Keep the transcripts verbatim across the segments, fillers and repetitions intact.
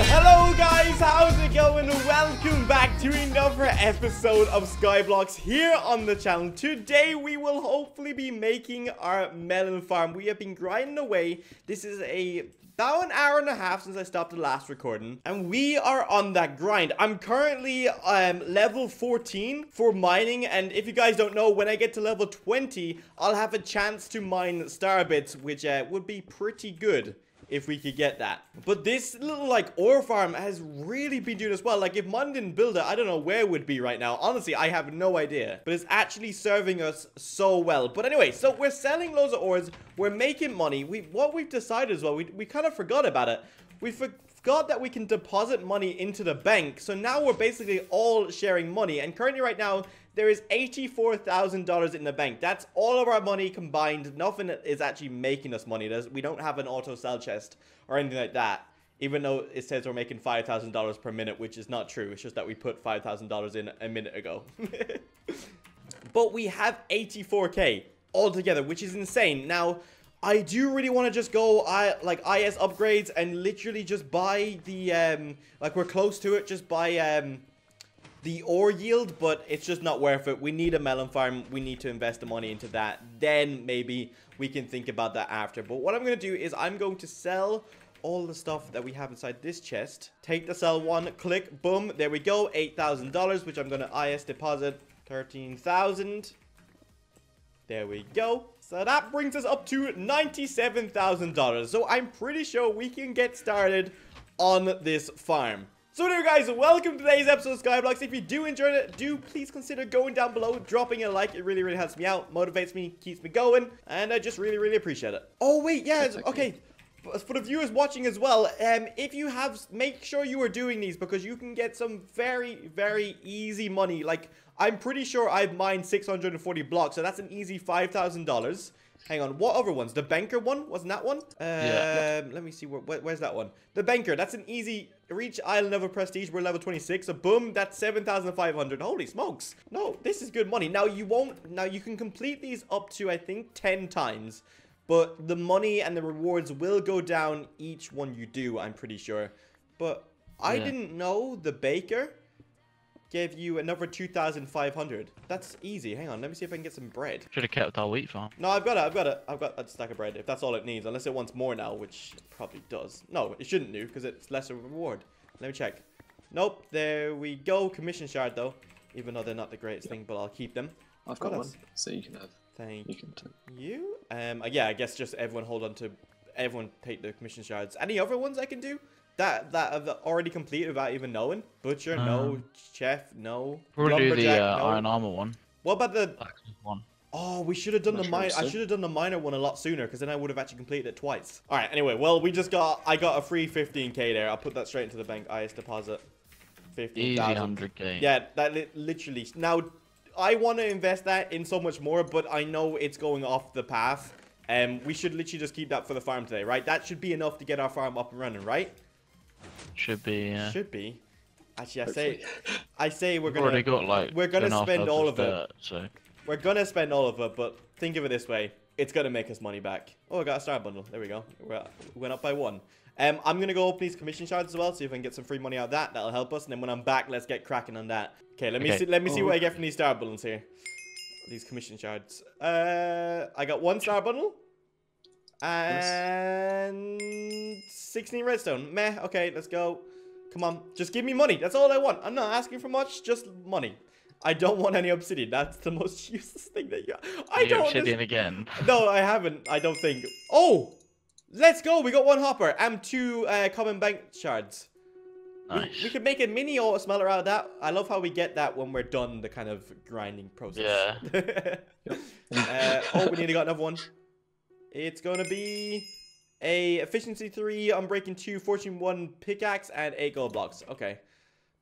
Hello guys, how's it going? Welcome back to another episode of Skyblock here on the channel. Today we will hopefully be making our melon farm. We have been grinding away. This is a about an hour and a half since I stopped the last recording, and we are on that grind. I'm currently um, level fourteen for mining, and if you guys don't know, when I get to level twenty, I'll have a chance to mine Starbits, which uh, would be pretty good if we could get that. But this little like ore farm has really been doing as well. Like if Mun didn't build it, I don't know where it would be right now. Honestly, I have no idea. But it's actually serving us so well. But anyway, so we're selling loads of ores. We're making money. We what we've decided as well, we, we kind of forgot about it. We forgot that we can deposit money into the bank. So now we're basically all sharing money. And currently right now, there is eighty-four thousand dollars in the bank. That's all of our money combined. Nothing is actually making us money. There's, we don't have an auto sell chest or anything like that, even though it says we're making five thousand dollars per minute, which is not true. It's just that we put five thousand dollars in a minute ago. But we have eighty-four K altogether, which is insane. Now, I do really want to just go I like I S upgrades and literally just buy the, um, like we're close to it, just buy um, the ore yield, but it's just not worth it. We need a melon farm. We need to invest the money into that. Then maybe we can think about that after. But what I'm going to do is I'm going to sell all the stuff that we have inside this chest. Take the sell one, click, boom. There we go. eight thousand dollars, which I'm going to I S deposit thirteen thousand. There we go. So that brings us up to ninety-seven thousand dollars. So I'm pretty sure we can get started on this farm. So anyway guys, welcome to today's episode of Skyblock. If you do enjoy it, do please consider going down below, dropping a like. It really, really helps me out, motivates me, keeps me going, and I just really, really appreciate it. Oh wait, yeah, okay. okay. For the viewers watching as well, um, if you have, make sure you are doing these because you can get some very, very easy money. Like, I'm pretty sure I've mined six hundred forty blocks, so that's an easy five thousand dollars. Hang on, what other ones? The banker one? Wasn't that one? Um, yeah. Let me see. Where, where, where's that one? The banker. That's an easy reach island of a prestige. We're level twenty-six. So boom, that's seven thousand five hundred. Holy smokes. No, this is good money. Now you won't. Now you can complete these up to, I think, ten times. But the money and the rewards will go down each one you do, I'm pretty sure. But I yeah. didn't know the baker gave you another two thousand five hundred. That's easy. Hang on, let me see if I can get some bread. Should have kept our wheat farm. No, I've got it, I've got it. I've got a stack of bread, if that's all it needs. Unless it wants more now, which it probably does. No, it shouldn't do, because it's less of a reward. Let me check. Nope, there we go. Commission shard, though. Even though they're not the greatest yeah. thing, but I'll keep them. I've got, got one, us. so you can have. Thank you. Can you. Um, yeah, I guess just everyone hold on to... Everyone take the commission shards. Any other ones I can do? That that have already completed without even knowing. Butcher, um, no. Chef, no. We'll do the uh, no. iron armor one. What about the one? Oh, we should have done I'm the mine. Sure I should have done the miner one a lot sooner, because then I would have actually completed it twice. All right. Anyway, well, we just got. I got a free fifteen K there. I'll put that straight into the bank. I S deposit fifteen thousand. one hundred K. Yeah, that li literally now. I want to invest that in so much more, but I know it's going off the path. Um, we should literally just keep that for the farm today, right? That should be enough to get our farm up and running, right? Should be, yeah. Should be. Actually, I say, I say we're gonna, got, like, we're gonna spend all of it. So. We're gonna spend all of it, but think of it this way: it's gonna make us money back. Oh, I got a star bundle. There we go. We're, we went up by one. Um, I'm gonna go open these commission shards as well, see if I can get some free money out of that. That'll help us. And then when I'm back, let's get cracking on that. Okay, let me okay. see. Let me oh. see what I get from these star bundles here. These commission shards. Uh, I got one star bundle and sixteen redstone. Meh. Okay, let's go. Come on, just give me money. That's all I want. I'm not asking for much. Just money. I don't want any obsidian. That's the most useless thing that you. I Are don't. You obsidian again? No, I haven't. I don't think. Oh. Let's go! We got one hopper and two uh, common bank shards. Nice. We, we could make a mini auto smeller out of that. I love how we get that when we're done the kind of grinding process. Yeah. uh, oh, we nearly got another one. It's gonna be a Efficiency three, Unbreaking two, Fortune one pickaxe, and eight gold blocks. Okay,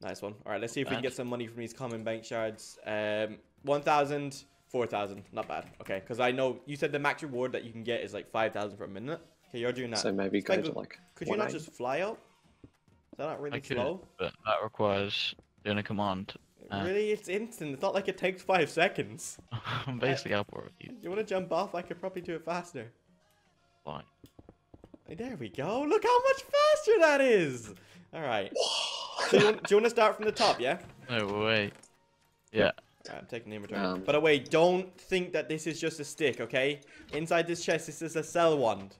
nice one. All right, let's see if bad. we can get some money from these common bank shards. Um, one thousand, four thousand. Not bad. Okay, because I know you said the max reward that you can get is like five thousand for a minute. Okay, you're doing that. So maybe go to like. Could you not just fly up? Is that not really slow? But that requires doing a command. Uh, really? It's instant. It's not like it takes five seconds. I'm basically uh, outboard with you. You want to jump off? I could probably do it faster. Fine. There we go. Look how much faster that is. All right. So you want, do you want to start from the top, yeah? No way. Yeah. Right, I'm taking the inventory. Um, By the way, don't think that this is just a stick, okay? Inside this chest, this is a cell wand.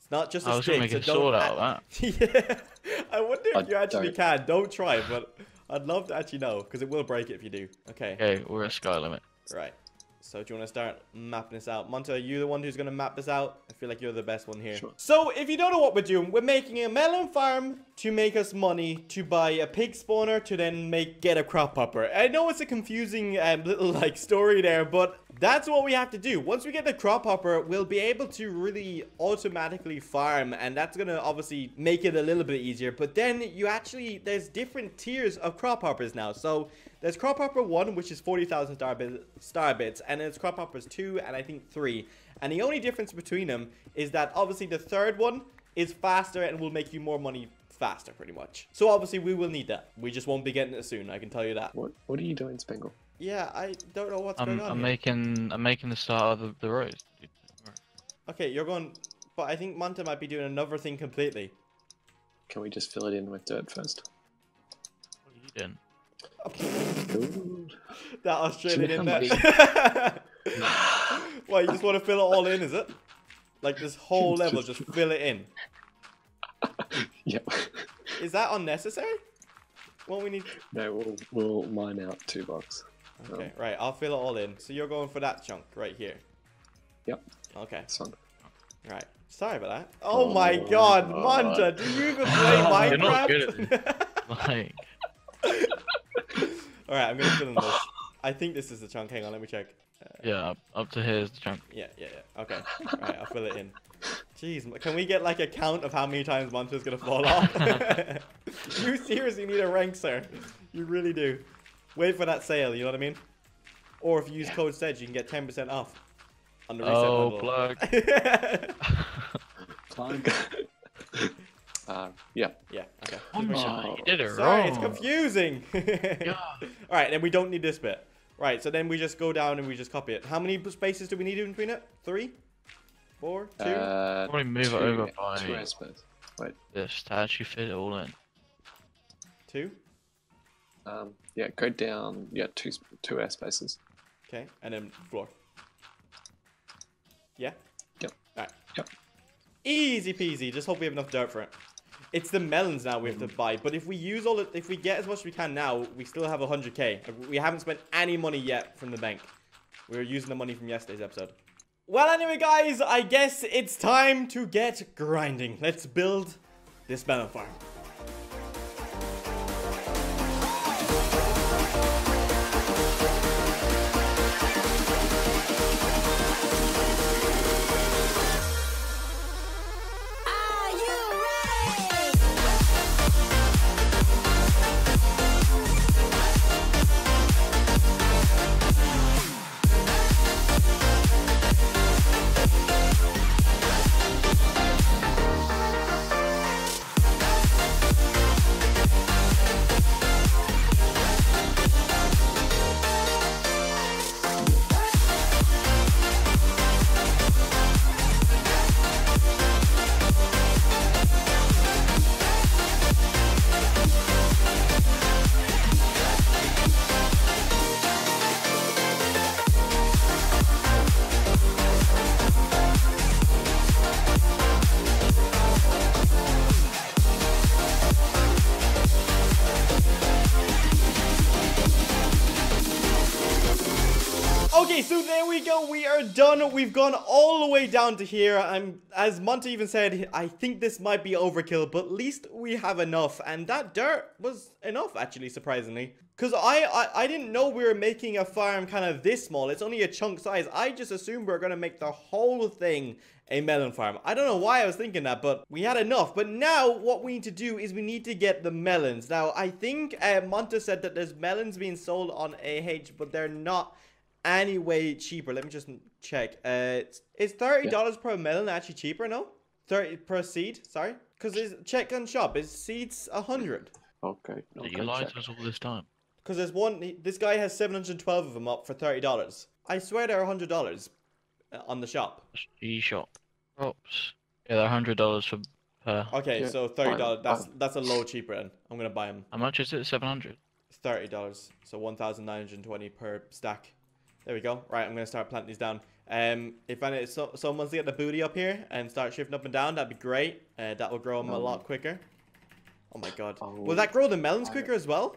It's not just a I stick. I was going to make so a sword out of that. Yeah. I wonder if I you actually don't. can. Don't try it, but I'd love to actually know, because it will break it if you do. Okay. Okay, we're at sky limit. Right. So do you want to start mapping this out? Monty, are you the one who's going to map this out? I feel like you're the best one here. Sure. So if you don't know what we're doing, we're making a melon farm to make us money to buy a pig spawner to then make get a crop hopper. I know it's a confusing um, little like story there, but that's what we have to do. Once we get the crop hopper, we'll be able to really automatically farm, and that's going to obviously make it a little bit easier. But then you actually, there's different tiers of crop hoppers now. So there's crop hopper one, which is forty thousand Starbits, Starbits, and there's crop hoppers two and I think three. And the only difference between them is that obviously the third one is faster and will make you more money faster, pretty much. So obviously we will need that. We just won't be getting it soon, I can tell you that. What What are you doing, Spangle? Yeah, I don't know what's I'm, going on. I'm here. making I'm making the start of the, the road. Okay, you're going, but I think Manta might be doing another thing completely. Can we just fill it in with dirt first? What are you doing? That Australian in there. Well, you just want to fill it all in, is it? Like this whole level, just fill it in. Yep. Is that unnecessary? What we need? No, we'll we'll mine out two blocks. Okay, um, right. I'll fill it all in. So you're going for that chunk right here. Yep. Okay. Son. Right. Sorry about that. Oh, oh my God, oh, Manta, do you even play Minecraft? You're not good at like. All right, I'm gonna fill in this. I think this is the chunk. Hang on, let me check. Uh, yeah, up, up to here is the chunk. Yeah, yeah, yeah. Okay. All right, I'll fill it in. Jeez, can we get like a count of how many times Monster's gonna fall off? You seriously need a rank, sir. You really do. Wait for that sale, you know what I mean? Or if you use code SEDGE, you can get ten percent off on the reset oh, level. Plug. Plug. Uh, yeah. Yeah, okay. Oh, oh, you did it Sorry, wrong. it's confusing. Yeah. All right, then we don't need this bit. Right, so then we just go down and we just copy it. How many spaces do we need in between it? Three? Four? Two? Uh, probably move two, it over by two, I suppose. Wait. This to actually fit it all in. Two? Um, yeah, go down, yeah, two two air spaces. Okay, and then floor. Yeah? Yep. Alright. Yep. Easy peasy, just hope we have enough dirt for it. It's the melons now we have to buy, but if we use all it, if we get as much as we can now, we still have one hundred K. We haven't spent any money yet from the bank. We were using the money from yesterday's episode. Well, anyway, guys, I guess it's time to get grinding. Let's build this melon farm. So there we go, we are done. We've gone all the way down to here. I'm, as Monty even said, I think this might be overkill, but at least we have enough. And that dirt was enough, actually, surprisingly. Because I, I, I didn't know we were making a farm kind of this small. It's only a chunk size. I just assumed we were going to make the whole thing a melon farm. I don't know why I was thinking that, but we had enough. But now what we need to do is we need to get the melons. Now, I think uh, Monty said that there's melons being sold on A H, but they're not anyway cheaper. Let me just check. Uh is thirty dollars yeah. per melon actually cheaper? No, thirty per seed, sorry, because it's check on shop is seeds a hundred. Okay, you lied to us all this time. Because there's one, this guy has seven hundred twelve of them up for thirty dollars. I swear they're one hundred dollars on the shop. E-shop. Oops. Yeah, they're one hundred dollars for per. Okay, yeah. So thirty dollars. That's that's a low cheaper end. I'm going to buy them. How much is it? seven hundred dollars? thirty dollars. So one thousand nine hundred twenty dollars per stack. There we go. Right, I'm going to start planting these down. Um, if any, so, someone wants to get the booty up here and start shifting up and down, that'd be great. Uh, that will grow them no. a lot quicker. Oh my god. Oh, will that grow the melons quicker as well?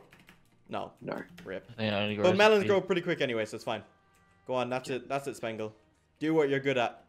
No. No. Rip. But melons grow pretty quick anyway, so it's fine. Go on, that's it. That's it, Spangle. Do what you're good at.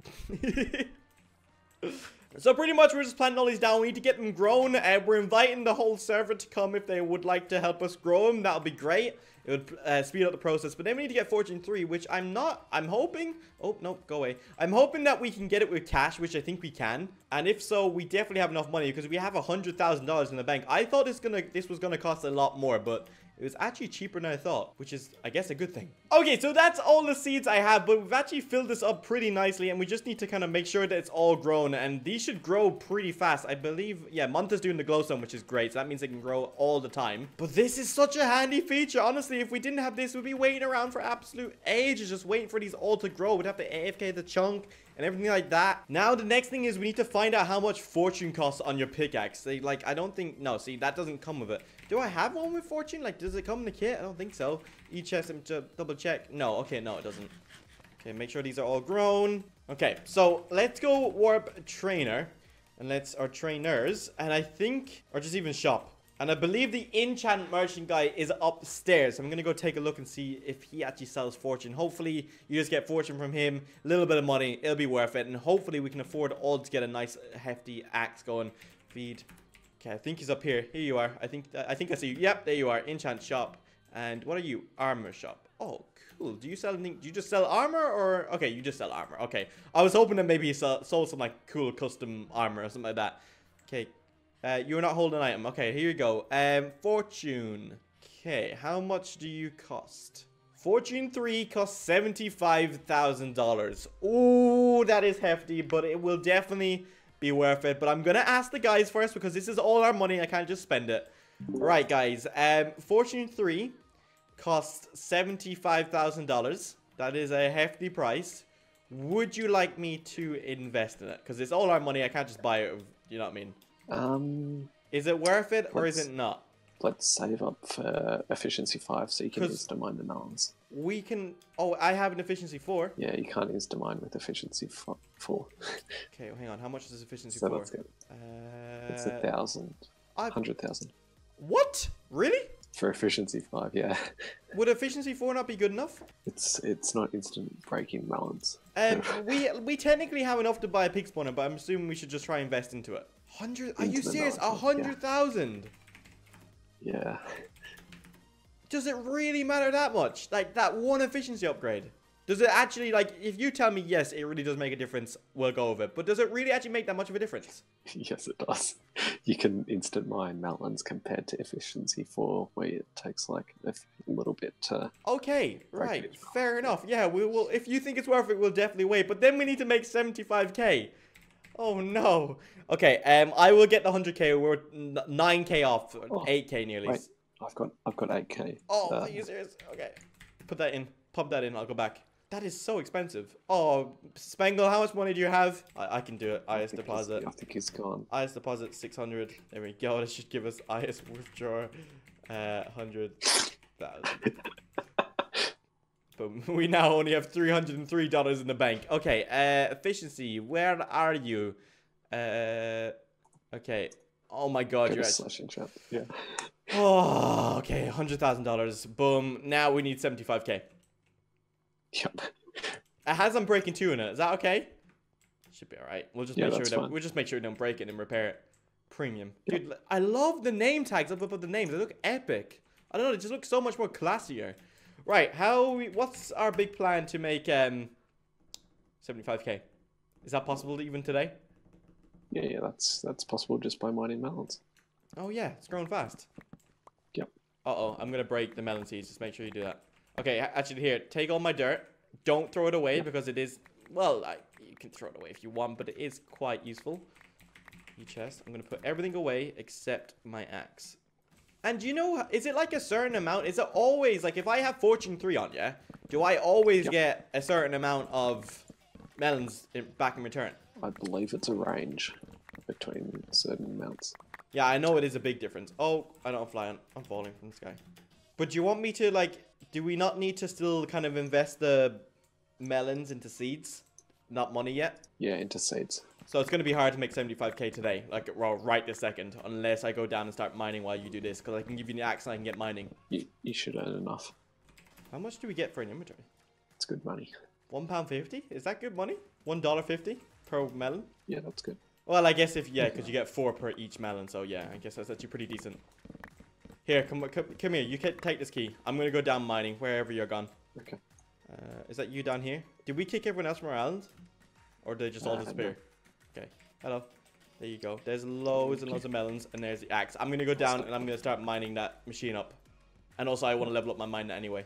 So pretty much we're just planting all these down. We need to get them grown. Uh, we're inviting the whole server to come if they would like to help us grow them. That would be great. It would uh, speed up the process. But then we need to get Fortune three, which I'm not... I'm hoping... Oh, no, go away. I'm hoping that we can get it with cash, which I think we can. And if so, we definitely have enough money because we have one hundred thousand dollars in the bank. I thought this gonna this was going to cost a lot more, but... it was actually cheaper than I thought, which is, I guess, a good thing. Okay, so that's all the seeds I have, but we've actually filled this up pretty nicely, and we just need to kind of make sure that it's all grown, and these should grow pretty fast. I believe, yeah, Monta's doing the glowstone, which is great, so that means they can grow all the time. But this is such a handy feature. Honestly, if we didn't have this, we'd be waiting around for absolute ages, just waiting for these all to grow. We'd have to A F K the chunk and everything like that. Now, the next thing is we need to find out how much fortune costs on your pickaxe. They, like, I don't think... No, see, that doesn't come with it. Do I have one with fortune? Like, does it come in the kit? I don't think so. Each has to double check. No, okay, no, it doesn't. Okay, make sure these are all grown. Okay, so let's go warp trainer. And let's... Or trainers. And I think... Or just even shop. And I believe the enchant merchant guy is upstairs. I'm going to go take a look and see if he actually sells fortune. Hopefully, you just get fortune from him. A little bit of money. It'll be worth it. And hopefully, we can afford all to get a nice, hefty axe going. Feed. Okay, I think he's up here. Here you are. I think I think I see you. Yep, there you are. Enchant shop. And what are you? Armor shop. Oh, cool. Do you sell anything? Do you just sell armor or... Okay, you just sell armor. Okay. I was hoping that maybe he sold some, like, cool custom armor or something like that. Okay, Uh, you're not holding an item. Okay, here you go. Um, Fortune. Okay, how much do you cost? Fortune three costs seventy-five thousand dollars. Ooh, that is hefty, but it will definitely be worth it. But I'm going to ask the guys first because this is all our money. I can't just spend it. Right, guys. Um, Fortune three costs seventy-five thousand dollars. That is a hefty price. Would you like me to invest in it? Because it's all our money. I can't just buy it. You know what I mean? Um, is it worth it or is it not? Let's save up for Efficiency five so you can use Demine and Arms. We can... Oh, I have an Efficiency four. Yeah, you can't use Demine with Efficiency four. Okay, well, hang on. How much is Efficiency four? So let's get... Uh, it's a thousand. one hundred thousand. What? Really? For Efficiency five, yeah. Would Efficiency four not be good enough? It's it's not instant breaking melons. Um, we, we technically have enough to buy a pig spawner, but I'm assuming we should just try and invest into it. Hundred? Are you serious? A hundred thousand? Yeah. Does it really matter that much? Like, that one efficiency upgrade? Does it actually, like, if you tell me yes, it really does make a difference, we'll go with it. But does it really actually make that much of a difference? Yes, it does. You can instant mine mountains compared to Efficiency four, where it takes, like, a little bit to... Okay, right. Fair enough. Yeah, we will. If you think it's worth it, we'll definitely wait. But then we need to make seventy-five K. Oh, no. Okay, um, I will get the one hundred K. We're nine K off. Oh, eight K nearly. Wait, I've got I've got eight K. Oh, uh, are you serious? Okay. Put that in. Pop that in. I'll go back. That is so expensive. Oh, Spangle, how much money do you have? I, I can do it. I I S deposit. I think he's gone. I S deposit, six hundred. There we go. That should give us I S withdraw, uh, one hundred thousand. But we now only have three hundred three dollars in the bank. Okay, uh, efficiency, where are you? Uh, okay. Oh my god, Go you're actually... trap. Yeah. Oh, okay, one hundred thousand dollars. Boom. Now we need seventy-five K. Yep. It has Unbreaking two in it. Is that okay? Should be alright. We'll just yeah, make sure that we'll just make sure we don't break it and repair it. Premium. Yep. Dude, I love the name tags up above the names. They look epic. I don't know, they just look so much more classier. Right, how we, what's our big plan to make um seventy-five K? Is that possible even today? Yeah, yeah, that's that's possible just by mining melons. Oh yeah, it's growing fast. Yep. Uh oh, I'm gonna break the melon seeds. Just make sure you do that. Okay, actually here, take all my dirt. Don't throw it away yeah. because it is well, I, you can throw it away if you want, but it is quite useful. E chest. I'm gonna put everything away except my axe. And you know, is it like a certain amount? Is it always, like, if I have Fortune three on, yeah? Do I always yep. get a certain amount of melons in, back in return? I believe it's a range between certain amounts. Yeah, I know it is a big difference. Oh, I don't fly on. I'm falling from the sky. But do you want me to, like, do we not need to still kind of invest the melons into seeds? Not money yet? Yeah, into seeds. So it's going to be hard to make seventy-five K today, like well, right this second, unless I go down and start mining while you do this, because I can give you the axe and I can get mining. You, you should earn enough. How much do we get for an inventory? It's good money. one pound fifty? Is that good money? one dollar fifty per melon? Yeah, that's good. Well, I guess if, yeah, because you get four per each melon, so yeah, I guess that's actually pretty decent. Here, come come, come here, you can take this key. I'm going to go down mining, wherever you're gone. Okay. Uh, is that you down here? Did we kick everyone else from our island? Or did they just all uh, disappear? No. Okay, hello. There you go. There's loads and loads of melons, and there's the axe. I'm going to go down, and I'm going to start mining that machine up. And also, I want to level up my mine anyway.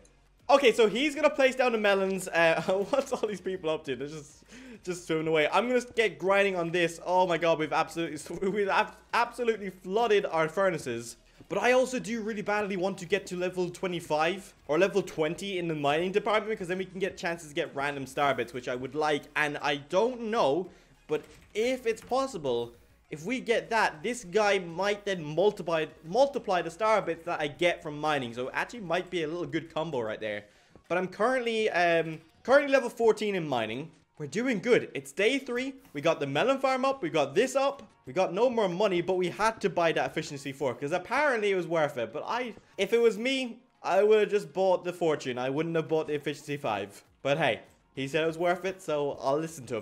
Okay, so he's going to place down the melons. Uh, what's all these people up to? They're just, just swimming away. I'm going to get grinding on this. Oh my god, we've absolutely, we've absolutely flooded our furnaces. But I also do really badly want to get to level twenty-five or level twenty in the mining department, because then we can get chances to get random Starbits, which I would like. And I don't know... But if it's possible, if we get that, this guy might then multiply multiply the star bits that I get from mining. So it actually might be a little good combo right there. But I'm currently um, currently level fourteen in mining. We're doing good. It's day three. We got the melon farm up. We got this up. We got no more money, but we had to buy that efficiency four because apparently it was worth it. But I, if it was me, I would have just bought the fortune. I wouldn't have bought the efficiency five. But hey. He said it was worth it, so I'll listen to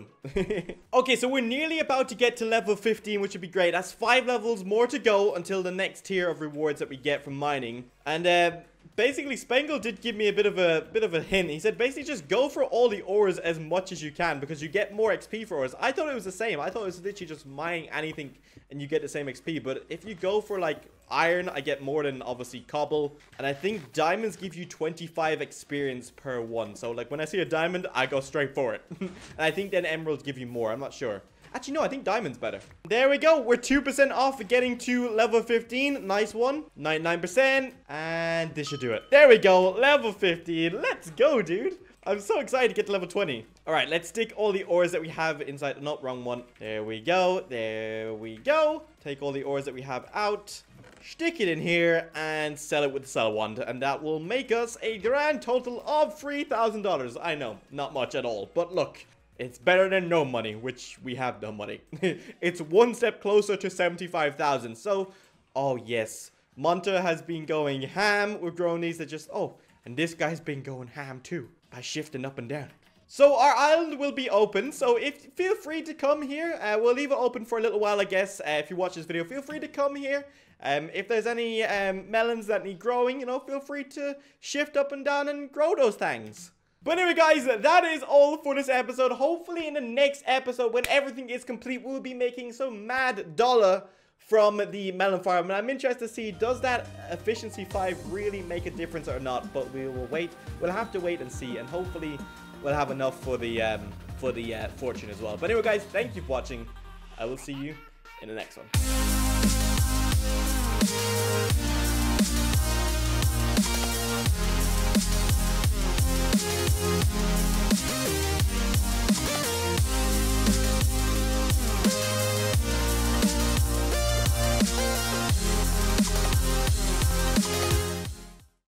him. Okay, so we're nearly about to get to level fifteen, which would be great. That's five levels more to go until the next tier of rewards that we get from mining. And uh, basically, Spengle did give me a bit of a bit of a hint. He said, basically, just go for all the ores as much as you can because you get more X P for ores. I thought it was the same. I thought it was literally just mining anything and you get the same X P. But if you go for, like, iron, I get more than, obviously, cobble. And I think diamonds give you twenty-five experience per one. So, like, when I see a diamond, I go straight for it. And I think then emeralds give you more. I'm not sure. Actually, no, I think diamond's better. There we go. We're two percent off for getting to level fifteen. Nice one. ninety-nine percent. And this should do it. There we go. Level fifteen. Let's go, dude. I'm so excited to get to level twenty. All right, let's stick all the ores that we have inside. Not wrong one. There we go. There we go. Take all the ores that we have out. Stick it in here and sell it with the sell wand. And that will make us a grand total of three thousand dollars. I know, not much at all. But look, it's better than no money, which we have no money. It's one step closer to seventy-five thousand. So, oh yes, Monta has been going ham with Gronies that just, oh, and this guy's been going ham too by shifting up and down. So our island will be open, so if feel free to come here. Uh, we'll leave it open for a little while, I guess. Uh, if you watch this video, feel free to come here. Um, if there's any um, melons that need growing, you know, feel free to shift up and down and grow those things. But anyway, guys, that is all for this episode. Hopefully in the next episode, when everything is complete, we'll be making some mad dollar from the melon farm. And I'm interested to see, does that efficiency five really make a difference or not? But we will wait. We'll have to wait and see, and hopefully... we'll have enough for the um, for the uh, fortune as well. But anyway, guys, thank you for watching. I will see you in the next one.